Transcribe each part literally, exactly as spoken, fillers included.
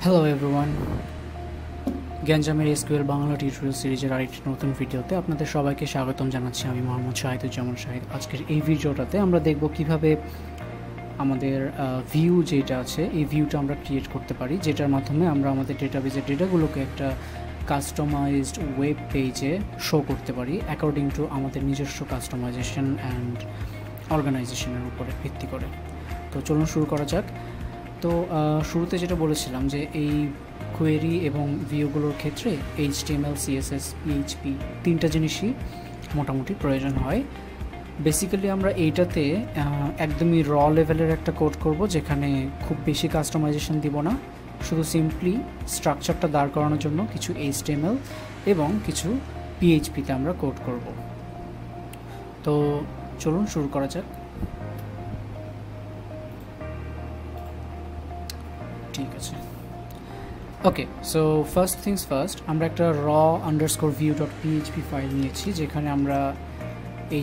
Hello everyone, Ganjamer S Q L Bangla tutorial series er arekti notun videote apnader shobaike shagotom janacchi. Ami Mohammad Shaheduzzaman Shahed. Ajker ei videotate amra dekhbo kibhabe amader view jeta ache ei view ta amra create korte pari, jetar madhyome amra amader database er data gulo ke ekta customized web page e show korte pari according to amader nijosho customization and organization er upore bhitti kore. To cholun shuru kora jak. তো শুরুতে যেটা বলেছিলাম যে এই query এবং ভিউগুলোর ক্ষেত্রে HTML CSS PHP তিনটা জিনিসই মোটামুটি প্রয়োজন হয়। বেসিক্যালি আমরা এইটাতে একদমই র লেভেলের একটা কোড করব, যেখানে খুব বেশি কাস্টমাইজেশন দিব না, শুধু সিম্পলি স্ট্রাকচারটা দাঁড় করানোর জন্য কিছু এইচটিএমএল এবং কিছু পিএইচপিতে আমরা কোড করব। তো চলুন শুরু করা যাক। Okay, so first things first, I'm going to raw underscore view.php file niyechi, jekhane amra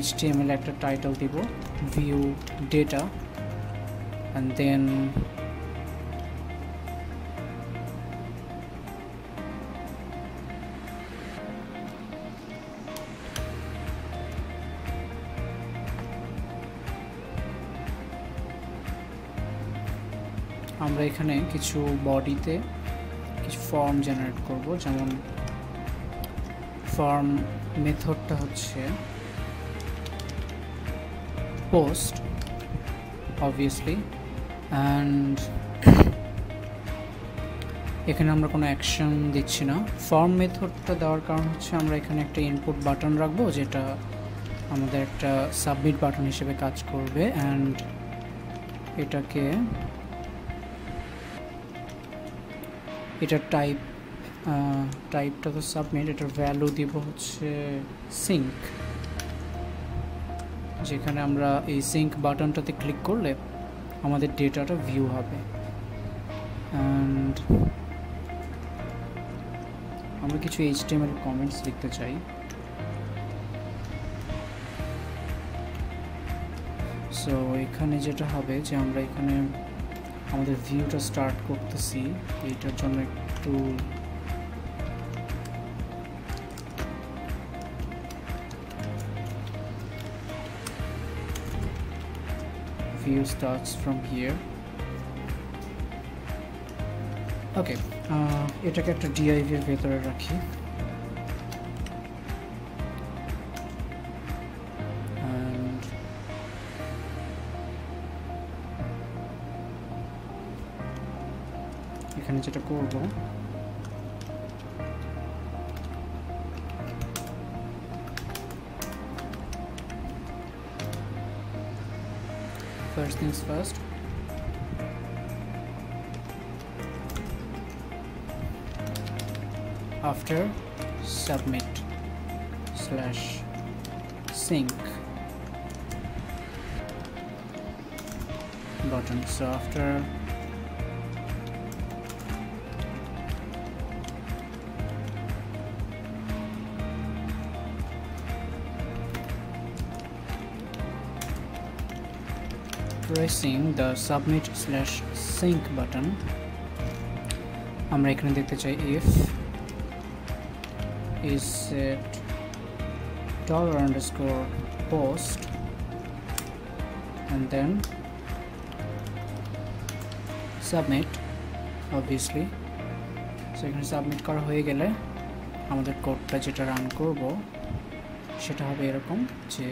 html ekta title debo view data and then আমরা এখানে কিছু বডিতে কিছু ফর্ম জেনারেট করব। যেমন ফর্ম মেথডটা হচ্ছে পোস্ট অবভিয়াসলি, অ্যান্ড এখানে আমরা কোনো অ্যাকশন দিচ্ছি না। ফর্ম মেথডটা দেওয়ার কারণ হচ্ছে আমরা এখানে একটা ইনপুট বাটন রাখবো, যেটা আমাদের একটা সাবমিট বাটন হিসেবে কাজ করবে, অ্যান্ড এটাকে এটার টাইপ টাইপটা তো সাবমিট, এটার ভ্যালু দিব হচ্ছে সিঙ্ক, যেখানে আমরা এই সিঙ্ক বাটনটাতে ক্লিক করলে আমাদের ডেটাটা ভিউ হবে। অ্যান্ড আমরা কিছু এইচটিএমএল কমেন্টস লিখতে চাই, সো এখানে যেটা হবে যে আমরা এখানে আমাদের ভিউটা স্টার্ট করতেছি, এইটার জন্য একটু view starts from here. Okay, এটাকে একটা ডিআইভি এর ভেতরে রাখি, যেটা করব first things first after submit slash sync button, so after pressing the submit slash sync button আমরা এখানে দেখতে চাই if is set dollar underscore post and then submit obviously, so এখানে সাবমিট করা হয়ে গেলে আমাদের কোডটা যেটা রান করব সেটা হবে এরকম যে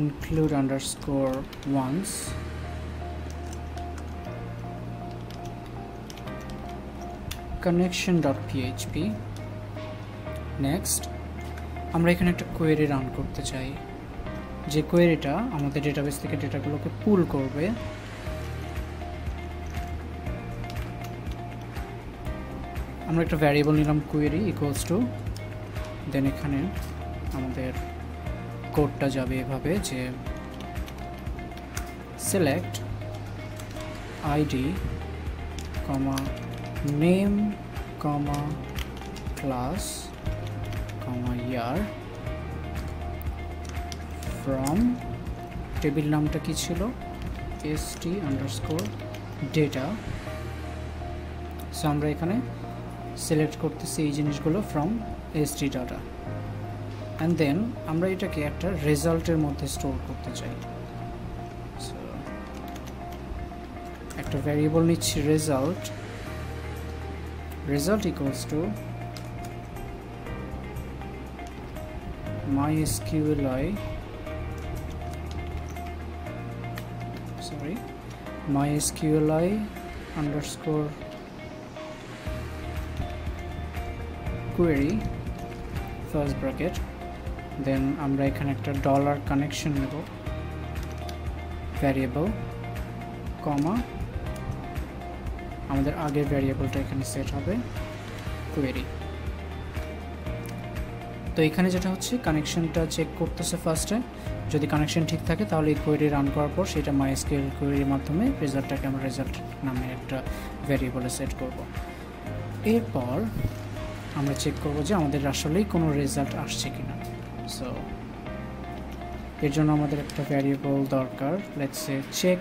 include underscore once connection.php next আমরা এখানে একটা কোয়েরি রান করতে চাই, যে কোয়েরিটা আমাদের ডেটাবেস থেকে ডেটাগুলোকে পুল করবে। আমরা একটা ভ্যারিয়েবল নিলাম কোয়েরি ইকুয়ালস টু, দেন এখানে আমাদের কোডটা যাবে এভাবে যে select ID comma name comma class comma year from, table নামটা কি ছিল st underscore data. সো আমরা এখানে সিলেক্ট করতেছি এই জিনিসগুলো from st data, and then আমরা এটাকে একটা রেজাল্টের মধ্যে স্টোর করতে চাই। সো একটা ভেরিয়েবল নিচ্ছি result, result equals to mysqli sorry mysqli underscore query first bracket, then amra ekhane ekta dollar connection nebo variable comma amader ager variable ta ekhane set hobe query। তো এখানে যেটা হচ্ছে কানেকশনটা check করতেছে ফার্স্টে, যদি কানেকশন ঠিক থাকে তাহলে এই কোয়েরি রান করার পর সেটা মাইস্কিউএল কোয়েরির মাধ্যমে রেজাল্টটাকে আমরা রেজাল্ট নামের একটা ভেরিয়েবলে সেট করব। এরপর আমরা চেক করব যে আমাদের আসলেই কোনো রেজাল্ট আসছে কিনা। সো এর জন্য আমাদের একটা ভেরিয়েবল দরকার, let's say check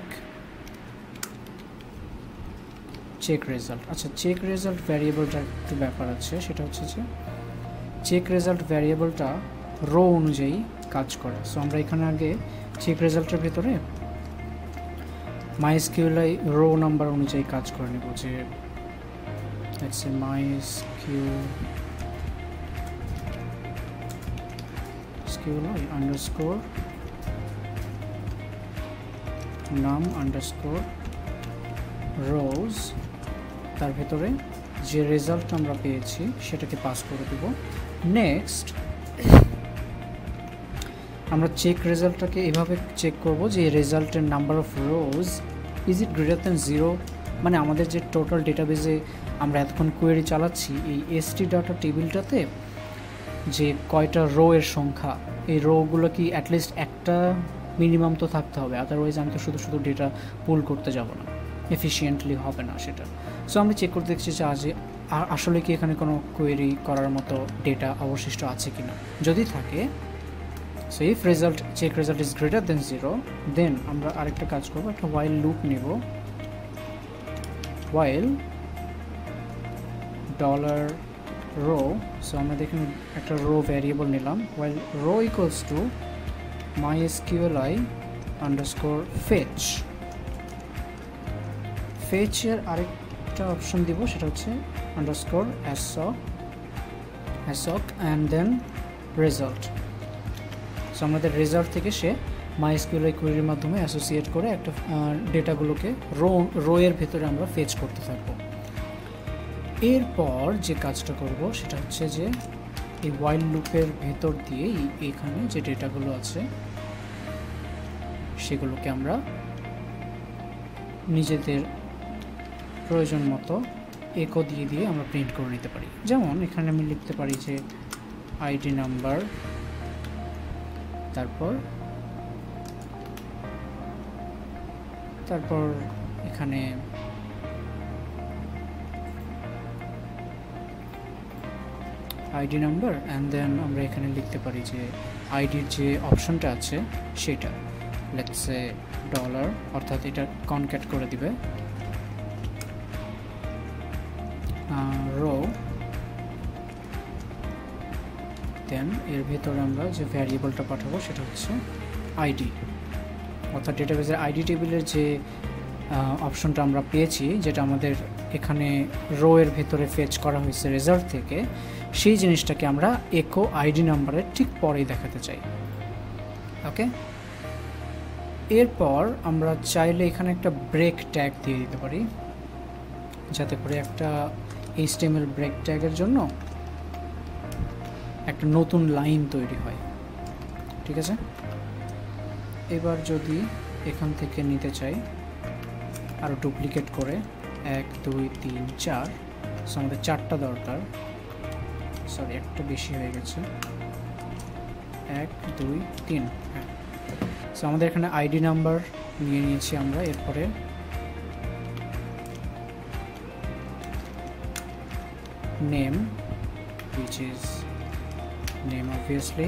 check result. আচ্ছা, চেক রেজাল্ট ভেরিয়েবলটা একটু ব্যাপার আছে, সেটা হচ্ছে যে চেক রেজাল্ট ভ্যারিয়েবলটা রো অনুযায়ী কাজ করে। সো আমরা এখানে আগে চেক রেজাল্টের ভিতরে mysqli রো নাম্বার অনুযায়ী কাজ করে নেব, যে let's say mysqli underscore num underscore rows, তার ভিতরে যে রেজাল্ট আমরা পেয়েছি সেটাকে পাস করে দেব। নেক্সট আমরা চেক রেজাল্টটাকে এভাবে চেক করব যে রেজাল্টের number of rows is it greater than zero, মানে আমাদের যে টোটাল ডেটাবেজে আমরা এতক্ষণ কোয়েরি চালাচ্ছি এই এসটি ডাটা টেবিলটাতে যে কয়টা রো এর সংখ্যা, এই রোগুলো কি অ্যাটলিস্ট একটা মিনিমাম তো থাকতে হবে, আদারওয়াইজ আমি তো শুধু শুধু ডেটা পুল করতে যাব না, এফিশিয়েন্টলি হবে না সেটা। সো আমরা চেক করতে দেখছি যে আজ আসলে কি এখানে কোনো কোয়েরি করার মতো ডেটা অবশিষ্ট আছে কি না, যদি থাকে so if result check result is greater than zero, then আমরা আরেকটা কাজ করবো, একটা হোয়াইল লুপ নেব, হোয়াইল ডলার রো। সো আমরা দেখুন একটা রো ভ্যারিয়েবল নিলাম, while row equals to mysqli underscore fetch. ফেচের আরেকটা অপশন দিব, সেটা হচ্ছে underscore assoc assoc and then result. So আমাদের রেজাল্ট থেকে সে mysqli কোয়েরির মাধ্যমে অ্যাসোসিয়েট করে একটা ডেটাগুলোকে রো রো এর ভেতরে আমরা ফেচ করতে থাকবো। এরপর যে কাজটা করব সেটা হচ্ছে যে এই হোয়াইল লুপের ভেতর দিয়ে এখানে যে ডেটাগুলো আছে সেগুলোকে আমরা নিজেদের প্রয়োজন মতো একো দিয়ে দিয়ে আমরা প্রিন্ট করে নিতে পারি। যেমন এখানে আমি লিখতে পারি যে আইডি নাম্বার, তারপর তারপর এখানে আইডি নাম্বার, অ্যান্ড দেন আমরা এখানে লিখতে পারি যে আইডির যে অপশনটা আছে সেটা লেটস সে ডলার, অর্থাৎ এটা কনক্যাট করে দিবে রো, দেন এর ভেতরে আমরা যে ভ্যারিয়েবলটা পাঠাবো সেটা হচ্ছে আইডি, অর্থাৎ ডেটাবেজের আইডি টেবিলের যে অপশনটা আমরা পেয়েছি যেটা আমাদের এখানে রো এর ভেতরে ফেচ করা হয়েছে রেজাল্ট থেকে, সেই জিনিসটাকে আমরা একো আইডি নাম্বারের ঠিক পরেই দেখাতে চাই। ওকে, এরপর আমরা চাইলে এখানে একটা ব্রেক ট্যাগ দিয়ে দিতে পারি, যাতে করে একটা এইচটিএমএল ব্রেক ট্যাগের জন্য একটা নতুন লাইন তৈরি হয়। ঠিক আছে, এবার যদি এখান থেকে নিতে চাই আরও ডুপ্লিকেট করে এক দুই তিন চার, সো আমাদের চারটা দরকার, সরি একটা বেশি হয়ে গেছে, এক দুই তিন। হ্যাঁ, সো আমাদের এখানে আইডি নাম্বার নিয়ে নিয়েছি আমরা, এরপরে name which is name obviously,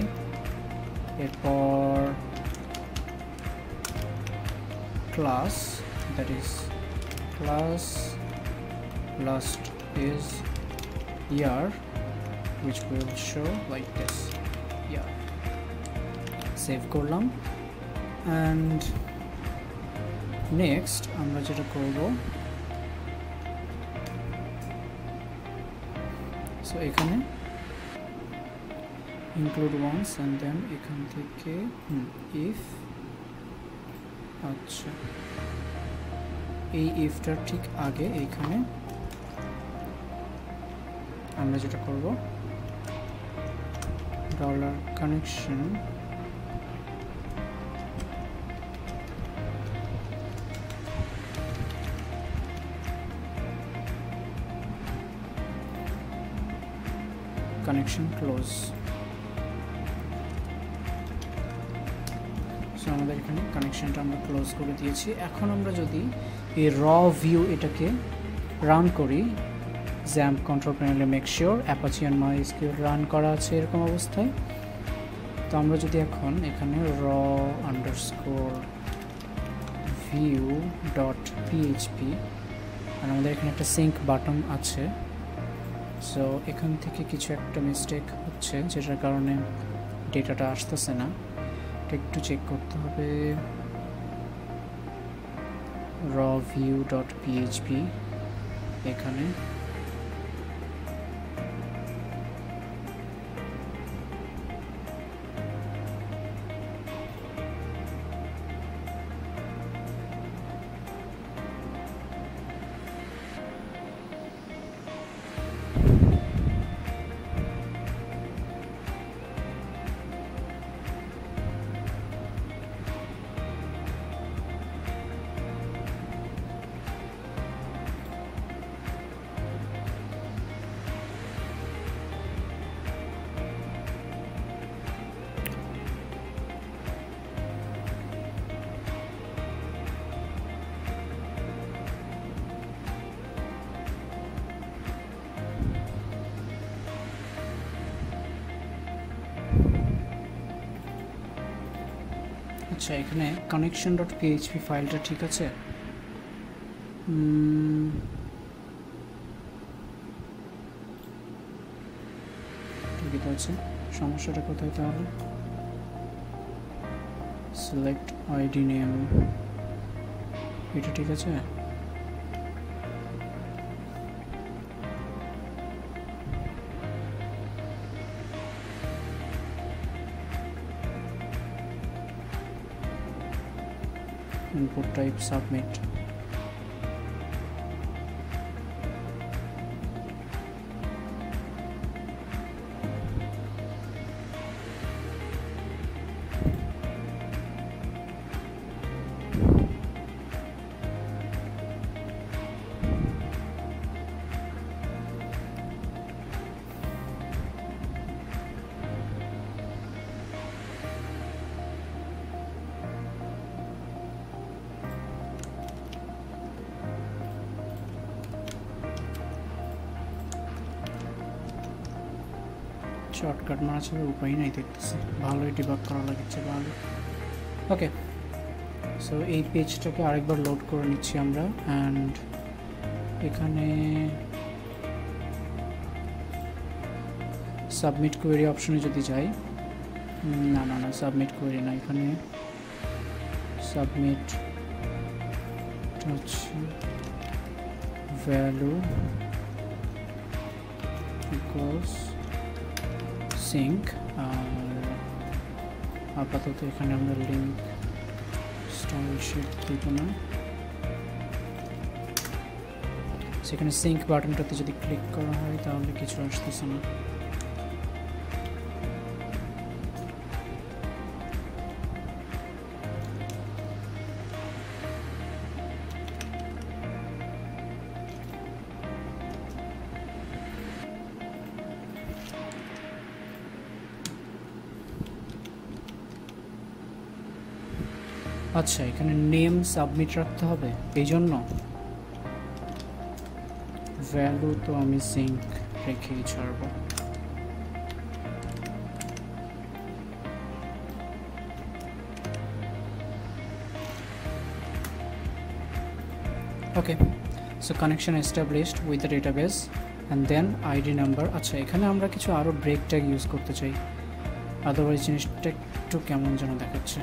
এরপর class, that is class last is year, which will show like this. Yeah, save column. And next আমরা যেটা করব, সো এখানে include once and then এখান থেকে if, আচ্ছা এই ifটার ঠিক আগে এখানে আমরা যেটা করব dollar connection connection close, so আমাদের এখানে কানেকশনটা আমরা ক্লোজ করে দিয়েছি। এখন আমরা যদি এই র ভিউ এটাকে রান করি, জ্যাম্প কন্ট্রোল প্যানেলে make sure Apache and MySQL run করা আছে এরকম অবস্থায়। তো আমরা যদি এখন এখানে র আন্ডারস্কোর ভিউ ডট পিএইচপি, আর আমাদের এখানে একটা সিঙ্ক বাটন আছে, সো এখান থেকে কিছু একটা মিস্টেক হচ্ছে যেটার কারণে ডেটাটা আসতেছে না, এটা একটু চেক করতে হবে। raw view dot php এখানে আচ্ছা এখানে কানেকশন ডট পিএইচপি ফাইলটা ঠিক আছে, ঠিক আছে। সমস্যাটা কোথায় তাহলে? সিলেক্ট আইডি নেম, এটা ঠিক আছে। Input type submit, শর্টকাট মারা ছাড়া উপায় নাই দেখতেছি, ভালোই ডিবাগ করা লাগছে ভালো। ওকে, সো এই পেজটাকে আরেকবার লোড করে নিচ্ছি আমরা, অ্যান্ড এখানে সাবমিট কোয়েরি অপশনে যদি যাই, না না না সাবমিট কোয়েরি না, এখানে সাবমিট হচ্ছে ভ্যালু ইকুয়ালস সিঙ্ক, আর আপাতত এখানে আমরা লিঙ্ক স্টাইল শিট দিব না। সেখানে সিঙ্ক বাটনটাতে যদি ক্লিক করা হয় তাহলে কিছু আসতেছে না। আচ্ছা এখানে নেম সাবমিট রাখতে হবে, এই জন্য ভ্যালু তো আমি সিঙ্ক রেখেই ছাড়ব। Okay, so connection established with the database and then I D number. আচ্ছা এখানে আমরা কিছু আরো break tag use করতে চাই, otherwise জিনিসটা একটু কেমন যেন দেখাচ্ছে।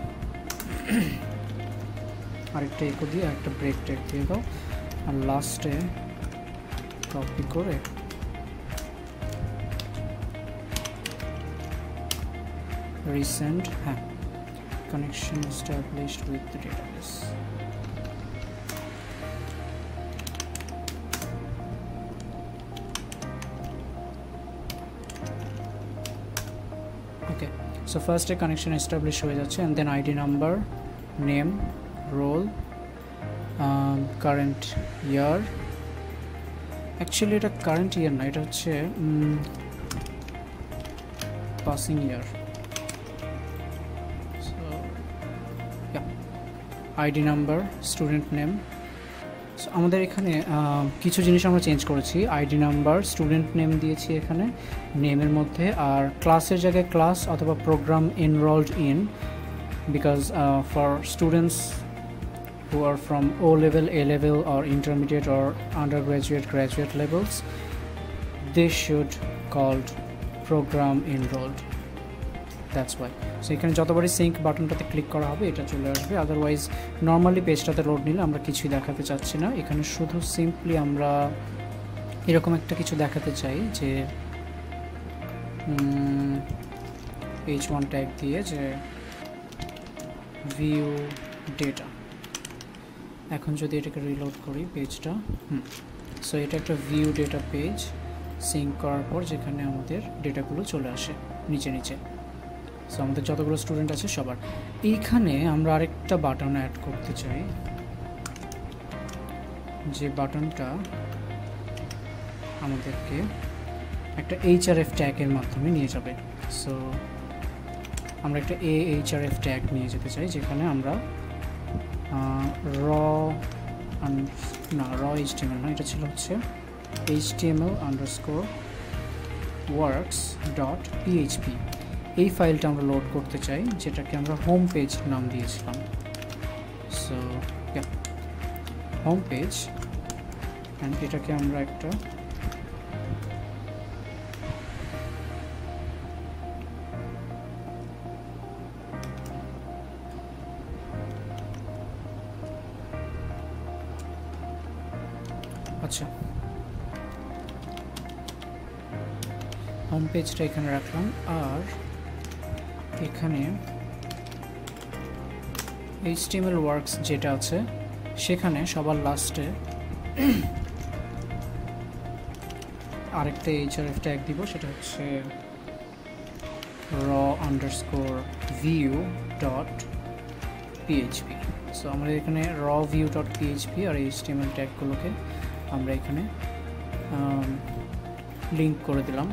আরেকটা ইকো দিয়ে একটা break tag দিয়ে দাও আর লাস্টে কপি করে recent হ্যাঁ connection established with the database. Okay, so first a connection established হয়ে যাচ্ছে and then I D number, name, role, um, current year. Actually এটা current year না, এটা হচ্ছে um, passing year. ID number, student name. So আমাদের এখানে কিছু জিনিস আমরা চেঞ্জ করেছি, আইডি নাম্বার স্টুডেন্ট নেম দিয়েছি এখানে নেমের মধ্যে, আর ক্লাসের জায়গায় ক্লাস অথবা programme enrolled in, because for students who are from O level, A level or intermediate or under graduate, graduate levels, they should called programme enrolled, that's why. So এখানে যতবারই sync বাটনটাতে click করা হবে এটা চলে আসবে, otherwise normally পেজটাতে load নিলে আমরা কিছুই দেখাতে চাচ্ছি না এখানে, শুধু সিম্পলি আমরা এরকম একটা কিছু দেখাতে চাই যে এইচ ওয়ান ট্যাগ দিয়ে যে ভিউ ডেটা। এখন যদি এটাকে রিলোড করি পেজটা, হুম সো এটা একটা ভিউ ডেটা পেজ সিঙ্ক করার পর যেখানে আমাদের ডেটাগুলো চলে আসে নিচে নিচে। সো আমাদের যতগুলো স্টুডেন্ট আছে সবার এইখানে আমরা আরেকটা বাটন অ্যাড করতে চাই, যে বাটনটা আমাদেরকে একটা এইচআরএফ ট্যাগের মাধ্যমে নিয়ে যাবে। সো আমরা একটা এ এইচআরএফ ট্যাগ নিয়ে যেতে চাই যেখানে আমরা র না র এইচটিএমএল না, এটা ছিল হচ্ছে HTML underscore works dot PHP, এই ফাইলটা আমরা লোড করতে চাই যেটাকে আমরা হোম পেজ নাম দিয়েছিলাম। সো হোম পেজ অ্যান্ড এটাকে আমরা একটা আচ্ছা হোম পেজটা এখানে রাখলাম, আর এখানে এইচটিএমএল ওয়ার্কস যেটা আছে সেখানে সবার লাস্টে আরেকটা এইচআরএফ ট্যাগ দিব, সেটা হচ্ছে raw underscore view dot php। So আমাদের এখানে raw view dot php আর এইচটিএমএল ট্যাগগুলোকে আমরা এখানে লিঙ্ক করে দিলাম।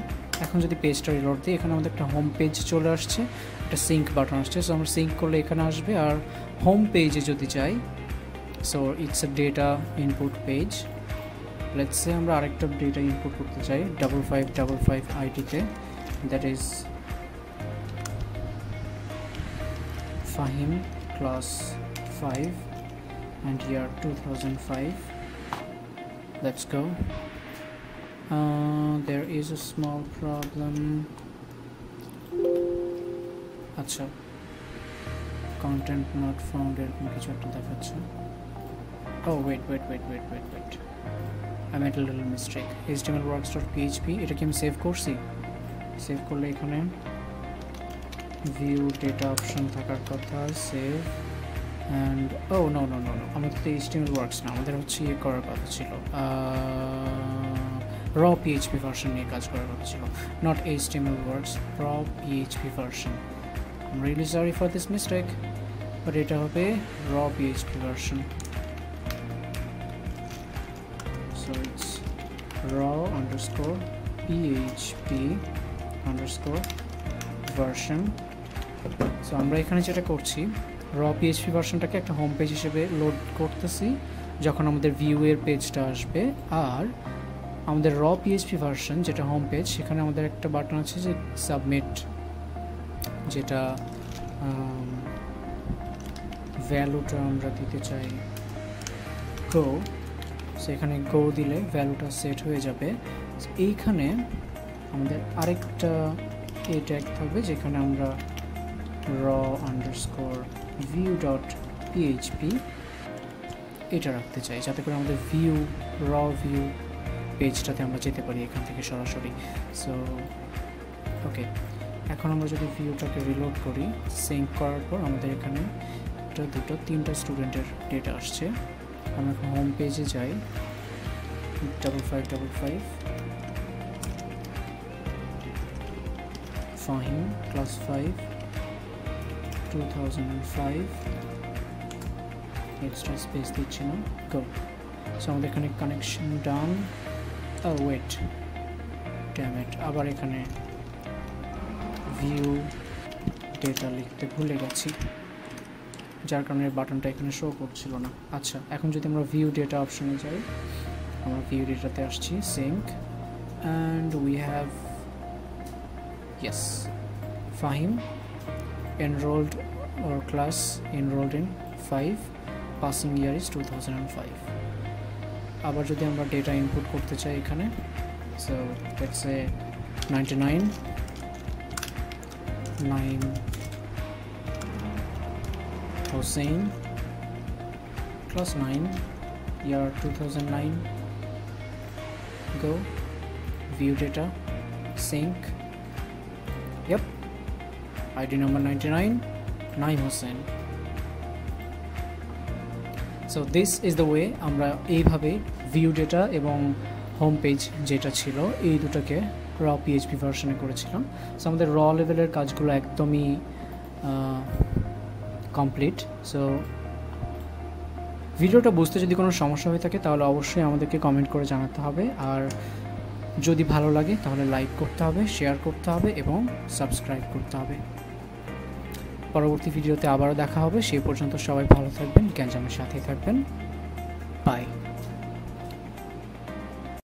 এখন যদি পেজটা রিলোড দিই এখানে আমাদের একটা হোম পেজ চলে আসছে, একটা সিঙ্ক বাটন আসছে, সো আমরা সিঙ্ক করলে এখানে আসবে। আর হোম পেজে যদি যাই so it's a data input page, let's say আমরা আরেকটা ডেটা ইনপুট করতে চাই ডাবল ফাইভ ডাবল ফাইভ আইডিতে, that is Fahim class five and year two thousand five. Let's go. Uh, there is a small problem. Acha content not found at oh wait wait wait wait wait wait I made a little mistake, htmlworks.php এটা কি আমি save করছি? Save করলে এখানে view data option থাকার কথা, save and oh no no no no আমাদের তো htmlworks না, আমাদের হচ্ছে ইয়ে করার কথা ছিল র পিএইচপি ভার্সন নিয়ে কাজ করার কথা ছিল, not HTML works, raw PHP version. I am really sorry for this mistake, but এটা হবে raw PHP version. So it's raw underscore PHP underscore version. So আমরা এখানে যেটা করছি র পিএইচপি ভার্সনটাকে একটা হোম পেজ হিসেবে লোড করতেছি যখন আমাদের ভিউয়ের পেজটা আসবে, আর আমাদের র পিএইচপি ভার্সন যেটা হোম পেজ সেখানে আমাদের একটা বাটন আছে যে সাবমিট, যেটা ভ্যালুটা আমরা দিতে চাই গো, সেখানে go দিলে ভ্যালুটা সেট হয়ে যাবে এইখানে আমাদের আরেকটা a ট্যাগ থাকবে যেখানে আমরা raw_view.php এটা রাখতে চাই যাতে করে আমাদের view raw view পেজটাতে আমরা যেতে পারি এখান থেকে সরাসরি সো ওকে এখন আমরা যদি ভিউটাকে রিলোড করি সিঙ্ক করার পর আমাদের এখানে একটা দুটো তিনটা স্টুডেন্টের ডেটা আসছে আমরা হোম পেজে যাই five five five five Fahim class five two thousand five extra space দিচ্ছি না গো সো আমাদের এখানে connection down uh wait damn it আবার এখানে view data লিখতে ভুলে গেছি যার কারণে বাটনটা এখানে শো করছিল না আচ্ছা এখন যদি আমরা view data অপশনে যাই আমরা view data তে আসছি sync and we have yes Fahim enrolled or class enrolled in five passing year is two thousand five আবার যদি আমরা data input করতে চাই এখানে so let's say ninety-nine name Hossein class nine year two thousand nine go view data sync yep I D number ninety-nine Naim Hossein so this is the way amra ei bhabe view data ebong home page jeta chilo ei duta ke raw php version e korechilam so amader raw level er kaj gulo ekdomi complete so video ta bujhte jodi kono somoshya hoye thake tahole obosshoi amaderke comment kore janate hobe ar jodi bhalo lage tahole like korte hobe share korte hobe ebong subscribe korte hobe poroborti video te abaro dekha hobe sei porjonto shobai bhalo thakben Ganjamer sathe thakben bye